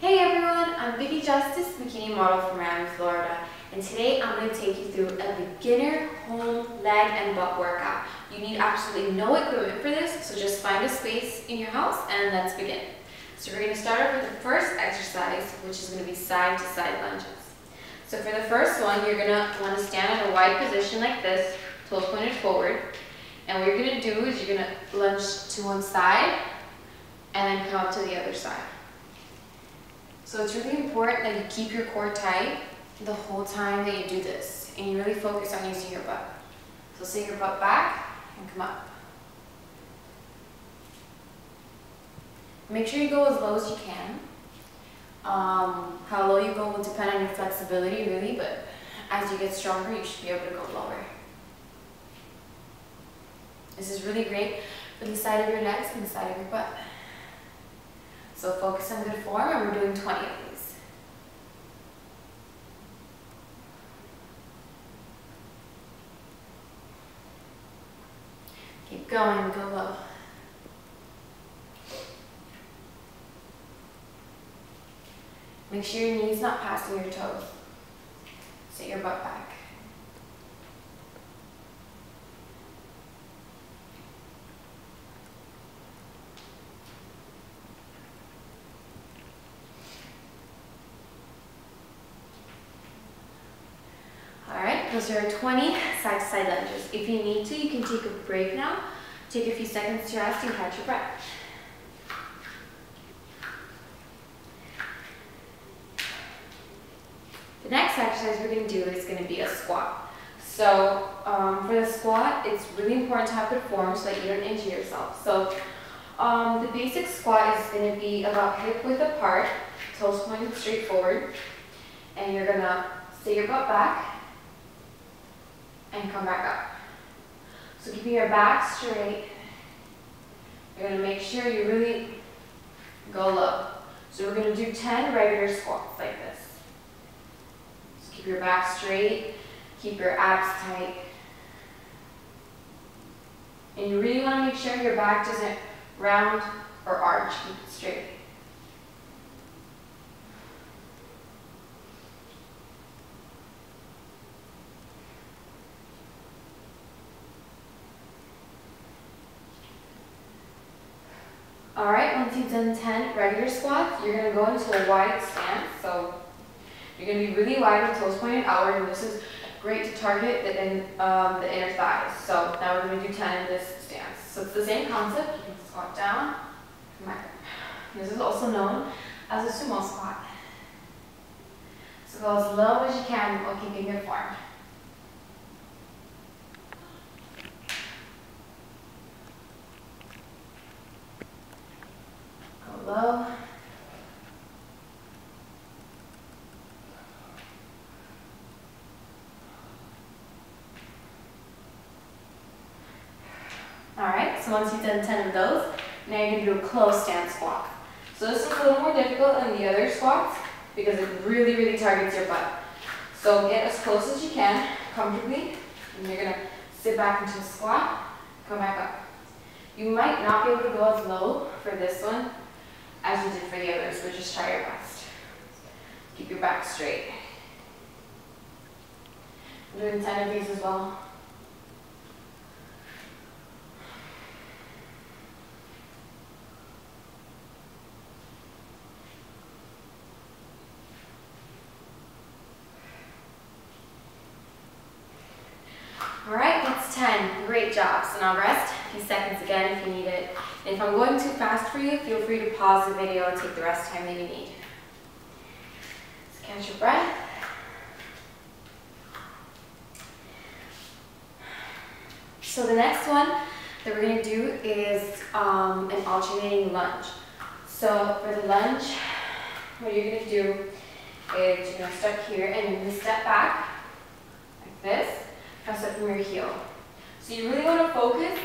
Hey everyone, I'm Vicky Justiz, bikini model from Miami, Florida, and today I'm going to take you through a beginner home leg and butt workout. You need absolutely no equipment for this, so just find a space in your house and let's begin. So we're going to start off with the first exercise, which is going to be side to side lunges. So for the first one, you're going to want to stand in a wide position like this, toes pointed forward, and what you're going to do is you're going to lunge to one side and then come up to the other side. So it's really important that you keep your core tight the whole time that you do this, and you really focus on using your butt. So sit your butt back and come up. Make sure you go as low as you can. How low you go will depend on your flexibility really, but as you get stronger you should be able to go lower. This is really great for the side of your legs and the side of your butt. So focus on good form, and we're doing 20 of these. Keep going, go low. Make sure your knee's not passing your toes. Sit your butt back. Those are 20 side-to-side lunges. If you need to, you can take a break now. Take a few seconds to rest and catch your breath. The next exercise we're going to do is going to be a squat. So for the squat, it's really important to have good form so that you don't injure yourself. So the basic squat is going to be about hip width apart, toes pointed straight forward, and you're going to sit your butt back and come back up. So keeping your back straight, you're going to make sure you really go low. So we're going to do 10 regular squats like this. So keep your back straight, keep your abs tight. And you really want to make sure your back doesn't round or arch, keep it straight. Alright, once you've done 10 regular squats, you're going to go into a wide stance. So you're going to be really wide with toes pointed outward, and this is great to target the inner thighs. So now we're going to do 10 in this stance. So it's the same concept, you can squat down, come back up. This is also known as a sumo squat. So go as low as you can while keeping good form. Low. Alright, so once you've done 10 of those, now you're going to do a closed stance squat. So this is a little more difficult than the other squats because it really, really targets your butt. So get as close as you can, comfortably, and you're going to sit back into a squat, come back up. You might not be able to go as low for this one as you did for the others, but just try your best. Keep your back straight. I'm doing 10 of these as well. All right, that's 10. Great job. So now rest a few seconds again if you need it. And if I'm going too fast for you, feel free to pause the video and take the rest time that you need. So catch your breath. So the next one that we're going to do is an alternating lunge. So for the lunge, what you're going to do is you're going to step here and you're going to step back like this, press up from your heel. So you really want to focus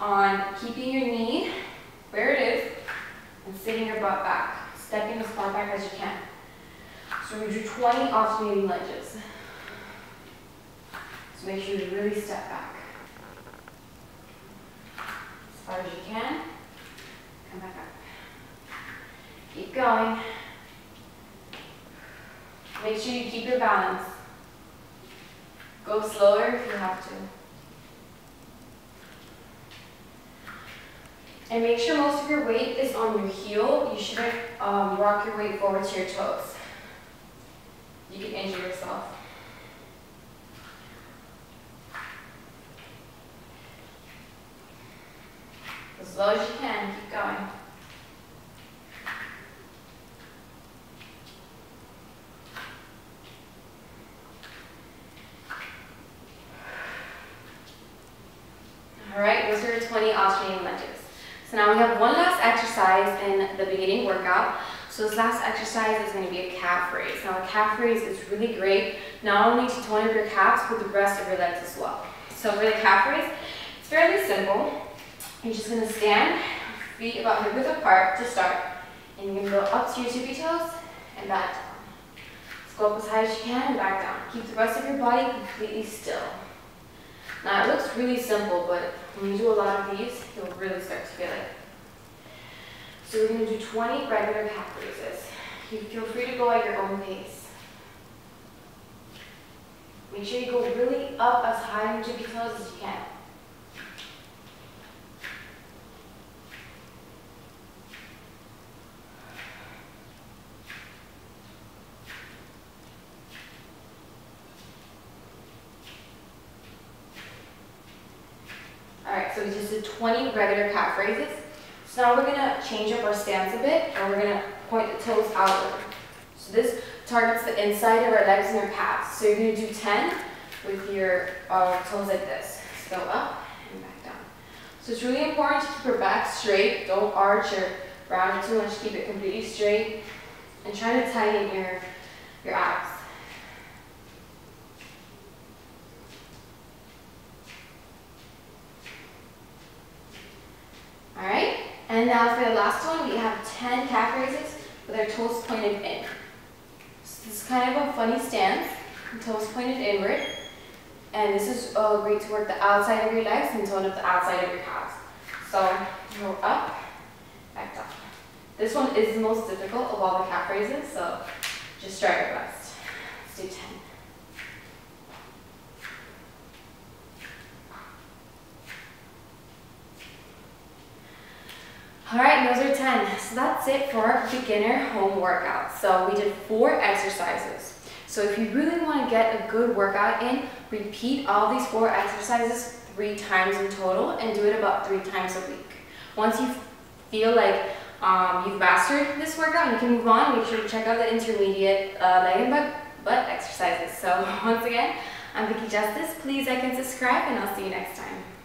on keeping your knee where it is and sitting your butt back, stepping as far back as you can. So we do 20 alternating lunges. So make sure you really step back as far as you can. Come back up. Keep going. Make sure you keep your balance. Go slower if you have to. And make sure most of your weight is on your heel. You shouldn't rock your weight forward to your toes. You can injure yourself. As low as you can, keep going. Alright, those are your 20 alternating lunges. So now we have one last exercise in the beginning workout. So this last exercise is going to be a calf raise. Now a calf raise is really great, not only to tone up your calves, but the rest of your legs as well. So for the calf raise, it's fairly simple. You're just going to stand, feet about hip width apart to start. And you're going to go up to your tippy toes and back down. Let's go up as high as you can and back down. Keep the rest of your body completely still. Now it looks really simple, but when you do a lot of these, you'll really start to feel it. So we're going to do 20 regular calf raises. You feel free to go at your own pace. Make sure you go really up as high on your tippy toes as you can. So we just did 20 regular calf raises. So now we're going to change up our stance a bit, and we're going to point the toes outward. So this targets the inside of our legs and our calves. So you're going to do 10 with your toes like this. So go up and back down. So it's really important to keep your back straight. Don't arch or round too much. Keep it completely straight. And try to tighten your abs. Alright, and now for the last one, we have 10 calf raises with our toes pointed in. So this is kind of a funny stance, toes pointed inward, and this is great to work the outside of your legs and tone up the outside of your calves. So go up, back down. This one is the most difficult of all the calf raises, so just try your best. Let's do 10. Alright, those are 10. So that's it for our beginner home workout. So we did 4 exercises. So if you really want to get a good workout in, repeat all these 4 exercises 3 times in total and do it about 3 times a week. Once you feel like you've mastered this workout, you can move on. Make sure to check out the intermediate leg and butt exercises. So once again, I'm Vicky Justiz. Please like and subscribe, and I'll see you next time.